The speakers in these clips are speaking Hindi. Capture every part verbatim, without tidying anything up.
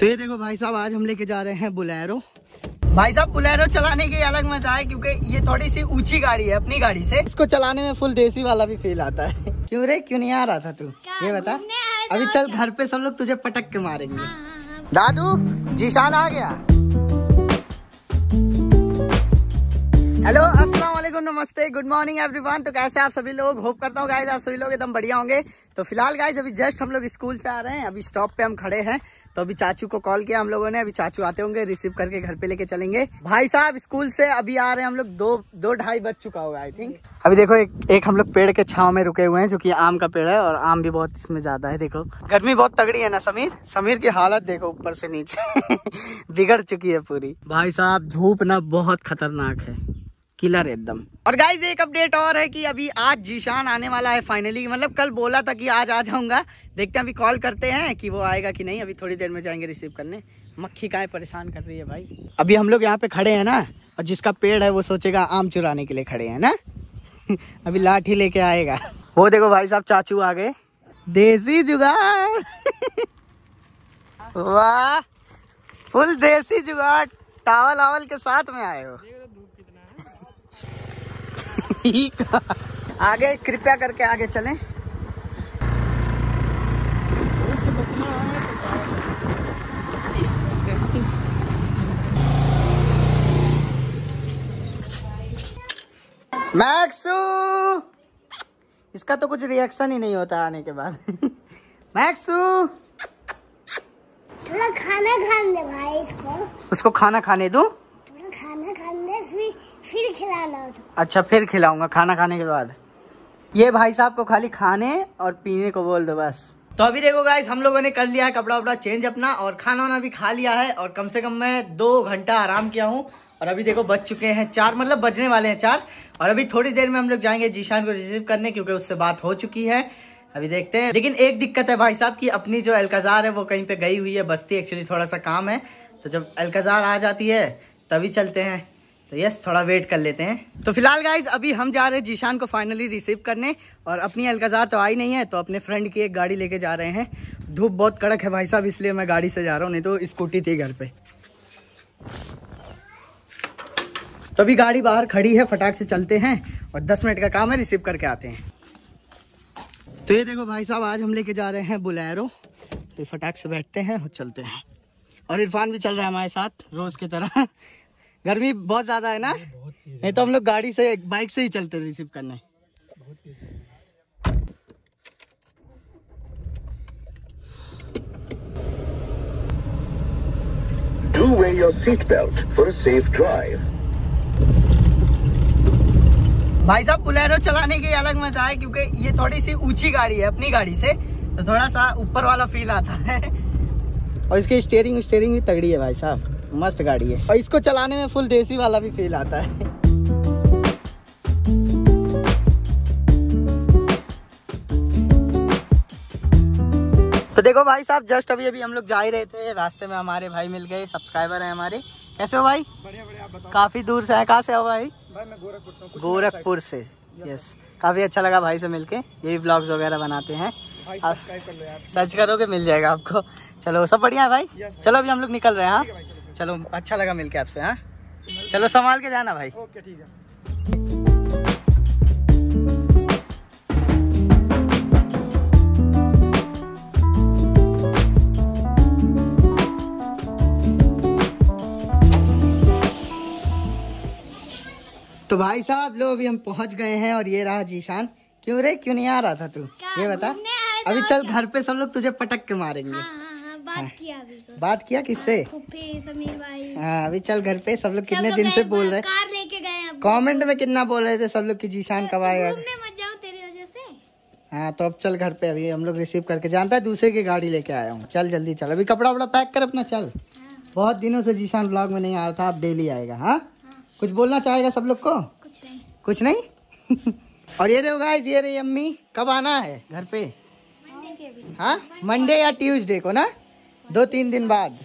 तो ये देखो भाई साहब, आज हम लेके जा रहे हैं बुलेरो। भाई साहब बुलेरो चलाने की अलग मजा है क्योंकि ये थोड़ी सी ऊंची गाड़ी है अपनी गाड़ी से। इसको चलाने में फुल देसी वाला भी फील आता है। क्यों रे, क्यों नहीं आ रहा था तू, ये बता। अभी चल घर पे सब लोग तुझे पटक के मारेंगे। हाँ, हाँ, दादू जीशान आ गया। हेलो अस्सलाम वालेकुम, नमस्ते, गुड मॉर्निंग एवरीवन। तो कैसे आप सभी लोग, होप करता हूँ गाइज आप सभी लोग एकदम बढ़िया होंगे। तो फिलहाल गाइज अभी जस्ट हम लोग स्कूल से आ रहे हैं, अभी स्टॉप पे हम खड़े हैं। तो अभी चाचू को कॉल किया हम लोगों ने, अभी चाचू आते होंगे, रिसीव करके घर पे लेके चलेंगे। भाई साहब स्कूल से अभी आ रहे हैं हम लोग, दो दो ढाई बज चुका होगा आई थिंक। अभी देखो एक एक हम लोग पेड़ के छांव में रुके हुए हैं जो कि आम का पेड़ है, और आम भी बहुत इसमें ज्यादा है। देखो गर्मी बहुत तगड़ी है ना समीर, समीर की हालत देखो ऊपर से नीचे बिगड़ चुकी है पूरी। भाई साहब धूप ना बहुत खतरनाक है, किलर एकदम। और गाइज एक अपडेट और है कि अभी आज जीशान आने वाला है फाइनली। मतलब कल बोला था कि आज आ जाऊंगा, देखते हैं अभी कॉल करते हैं कि वो आएगा कि नहीं। अभी थोड़ी देर में जाएंगे रिसीव करने। मक्खी काहे परेशान कर रही है भाई। अभी हम लोग यहाँ पे खड़े हैं ना, और जिसका पेड़ है वो सोचेगा आम चुराने के लिए खड़े हैं ना अभी लाठी लेके आएगा वो। देखो भाई साहब चाचू आ गए, देसी जुगाड़ वाह, फुल देसी जुगाड़, टावल आवल के साथ में आए हो आगे कृपया करके आगे चलें। मैक्सू, इसका तो कुछ रिएक्शन ही नहीं होता आने के बाद मैक्सू थोड़ा खाना खाने दे भाई इसको। उसको खाना खाने दूं? थोड़ा खाना खाने दे, फिर खिलाना। अच्छा फिर खिलाऊंगा खाना खाने के बाद। ये भाई साहब को खाली खाने और पीने को बोल दो बस। तो अभी देखो गाइस हम लोगों ने कर लिया है कपड़ा वपड़ा चेंज अपना, और खाना वाना भी खा लिया है, और कम से कम मैं दो घंटा आराम किया हूँ। और अभी देखो बज चुके हैं चार, मतलब बजने वाले हैं चार। और अभी थोड़ी देर में हम लोग जाएंगे जीशान को रिसीव करने क्योंकि उससे बात हो चुकी है, अभी देखते हैं। लेकिन एक दिक्कत है भाई साहब कि अपनी जो अलकजार है वो कहीं पे गई हुई है बस्ती, एक्चुअली थोड़ा सा काम है। तो जब अलकजार आ जाती है तभी चलते हैं, तो यस थोड़ा वेट कर लेते हैं। तो फिलहाल गाइज अभी हम जा रहे हैं जीशान को फाइनली रिसीव करने, और अपनी अलकजार तो आई नहीं है तो अपने फ्रेंड की एक गाड़ी लेके जा रहे हैं। धूप बहुत कड़क है भाई साहब, इसलिए मैं गाड़ी से जा रहा हूँ, नहीं तो स्कूटी थी घर पे। तो अभी गाड़ी बाहर खड़ी है, फटाक से चलते हैं, और दस मिनट का काम है, रिसीव करके आते हैं। तो ये देखो भाई साहब आज हम लेके जा रहे हैं बुलेरो, तो फटाक से बैठते हैं और चलते हैं। और इरफान भी चल रहा है हमारे साथ रोज की तरह। गर्मी बहुत ज्यादा है ना, नहीं तो हम लोग गाड़ी से बाइक से ही चलते रिसीव करने। Do wear your seat belt for a safe drive. भाई साहब बुलेरो चलाने की अलग मजा है क्योंकि ये थोड़ी सी ऊंची गाड़ी है अपनी गाड़ी से, तो थोड़ा सा ऊपर वाला फील आता है। और इसकी स्टीयरिंग स्टीयरिंग भी तगड़ी है भाई साहब, मस्त गाड़ी है, और इसको चलाने में फुल देसी वाला भी फील आता है। तो देखो भाई साहब जस्ट अभी अभी हम लोग जा ही रहे थे, रास्ते में हमारे भाई मिल गए, सब्सक्राइबर है हमारे। कैसे हो भाई? बढ़िया बढ़िया, आप बताओ। काफी दूर से है, कहाँ से हो भाई? भाई मैं गोरखपुर से हूँ। गोरखपुर से, यस। काफी अच्छा लगा भाई से मिलके, ये भी ब्लॉग्स वगैरह बनाते हैं, आप सर्च करोगे मिल जाएगा आपको। चलो सब बढ़िया है भाई, चलो अभी हम लोग निकल रहे हैं। चलो अच्छा लगा मिलके आपसे। हाँ चलो संभाल के जाना भाई, ओके ठीक है। तो भाई साहब लोग अभी हम पहुंच गए हैं, और ये रहा जीशान। क्यों रे, क्यों नहीं आ रहा था तू, ये बता। अभी चल घर पे सब लोग तुझे पटक के मारेंगे। हाँ, हाँ, बात हाँ, किया तो। बात किया किससे? समीर भाई। हाँ अभी चल घर पे सब लोग कितने दिन से बोल रहे, कार लेके गए, कमेंट में कितना बोल रहे थे सब लोग कि जीशान कब आएगा। हाँ तो अब चल घर पे, अभी हम लोग रिसीव करके, जानता है दूसरे की गाड़ी लेके आया हूँ। चल जल्दी चल, अभी कपड़ा वपड़ा पैक कर अपना, चल। बहुत दिनों से जीशान ब्लॉग में नहीं आ रहा था, अब डेली आएगा। हाँ कुछ बोलना चाहेगा सब लोग को? कुछ नहीं, कुछ नहीं और ये देखो गाइस ये रही अम्मी। कब आना है घर पे? हाँ मंडे या ट्यूसडे को ना, दो तीन दिन बाद,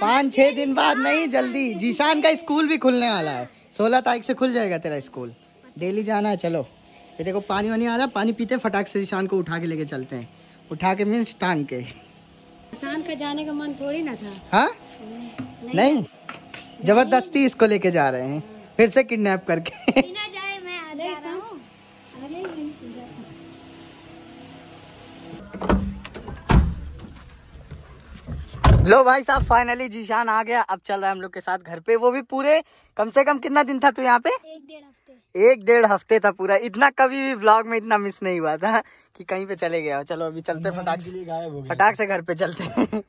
पाँच छः दिन बाद, नहीं जल्दी। जीशान का स्कूल भी खुलने वाला है, सोलह तारीख से खुल जाएगा तेरा स्कूल, डेली जाना है। चलो ये देखो पानी वानी आ रहा है, पानी पीते फटाक से जीशान को उठा के लेके चलते हैं, उठा के मीन्स टांग के। किसान का जाने का मन थोड़ी ना था। हाँ नहीं, नहीं। जबरदस्ती इसको लेके जा रहे हैं फिर से किडनैप करके। बिना जाए मैं आ जा रहा हूं। लो भाई साहब फाइनली जीशान आ गया। अब चल रहा है हम लोग के साथ घर पे, वो भी पूरे कम से कम कितना दिन था तू यहाँ पे? एक डेढ़ हफ्ते। एक डेढ़ हफ्ते था पूरा। इतना कभी भी व्लॉग में इतना मिस नहीं हुआ था कि कहीं पे चले गया। चलो अभी चलते फटाक से, फटाक से घर पे चलते हैं।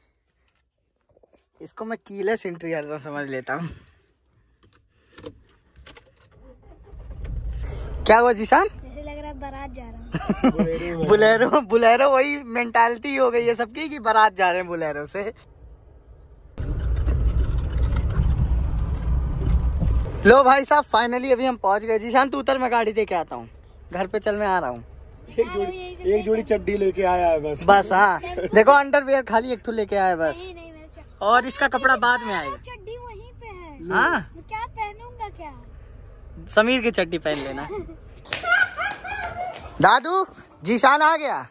इसको मैं कीलेस एंट्री करता हूँ समझ लेता हूँ। क्या हुआ जीशान? लग रहा है बारात जा रहा हूँ। बुलेरो बुलेरो वही मेंटालिटी हो गई है सबकी कि बारात जा रहे हैं बुलेरो से। लो भाई साहब फाइनली अभी हम पहुंच गए। जीशान तू उतर मैं गाड़ी दे के आता हूँ घर पे। चल मैं आ रहा हूँ। एक जोड़ी एक जोड़ी चड्डी लेके आया है बस। बस हाँ देखो अंडरवियर खाली एक लेके आया है बस। नहीं, नहीं, और इसका कपड़ा बाद में आएगा। चड्डी वहीं पे है। हाँ क्या पहनूंगा? क्या समीर की चड्डी पहन लेना। दादू जीशान आ गया।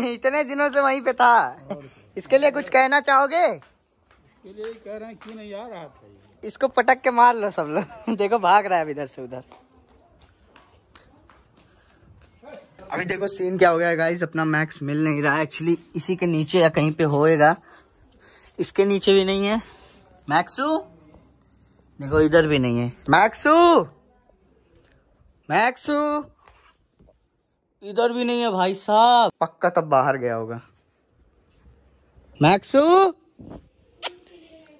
इतने दिनों से वहीं पे था। इसके लिए कुछ कहना चाहोगे? इसके लिए कह रहे हैं क्यों नहीं आ रहा था। इसको पटक के मार लो सब लोग। देखो भाग रहा है इधर से उधर। अभी देखो सीन क्या हो गया गाइस, अपना मैक्स मिल नहीं रहा है। एक्चुअली इसी के नीचे या कहीं पे होएगा। इसके नीचे भी नहीं है। मैक्सू देखो इधर भी नहीं है। मैक्सू मैक्सू इधर भी नहीं है भाई साहब। पक्का तब बाहर गया होगा। मैक्सू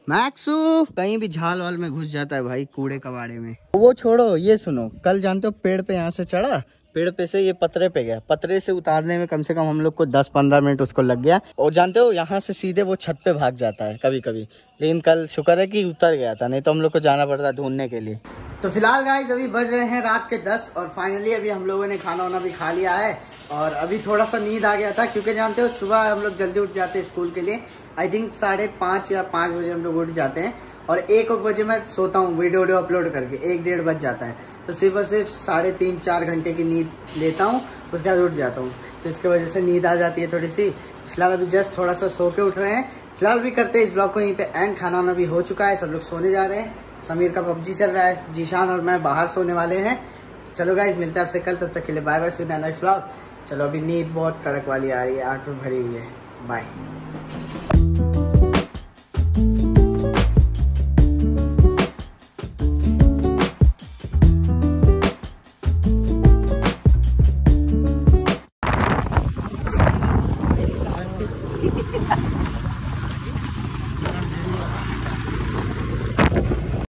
मैक्सू कहीं भी झाल वाल में घुस जाता है भाई, कूड़े कबाड़े में। वो छोड़ो ये सुनो, कल जानते हो पेड़ पे यहाँ से चढ़ा, पेड़ पे से ये पतरे पे गया, पतरे से उतारने में कम से कम हम लोग को दस पंद्रह मिनट उसको लग गया। और जानते हो यहाँ से सीधे वो छत पे भाग जाता है कभी कभी, लेकिन कल शुक्र है कि उतर गया था, नहीं तो हम लोग को जाना पड़ता ढूंढने के लिए। तो फिलहाल गाइस अभी बज रहे हैं रात के दस और फाइनली अभी हम लोगों ने खाना वाना भी खा लिया है और अभी थोड़ा सा नींद आ गया था क्योंकि जानते हो सुबह हम लोग जल्दी उठ जाते हैं स्कूल के लिए। आई थिंक साढ़े पाँच या पाँच बजे हम लोग उठ जाते हैं और एक एक बजे मैं सोता हूँ वीडियो वीडियो अपलोड करके, एक डेढ़ बज जाता है। तो सिर्फ और सिर्फ साढ़े तीन चार घंटे की नींद लेता हूँ, उसके बाद उठ जाता हूँ, तो इसके वजह से नींद आ जाती है थोड़ी सी। फिलहाल अभी जस्ट थोड़ा सा सो के उठ रहे हैं। फिलहाल भी करते हैं इस ब्लॉग को यहीं पे एंड। खाना वाना भी हो चुका है, सब लोग सोने जा रहे हैं। समीर का पबजी चल रहा है, जीशान और मैं बाहर सोने वाले हैं। चलो गाइस मिलते हैं आपसे कल, तब तक के लिए bye bye, see you next blog. चलो अभी नींद बहुत कड़क वाली आ रही है, आँख में भरी हुई है। बाय।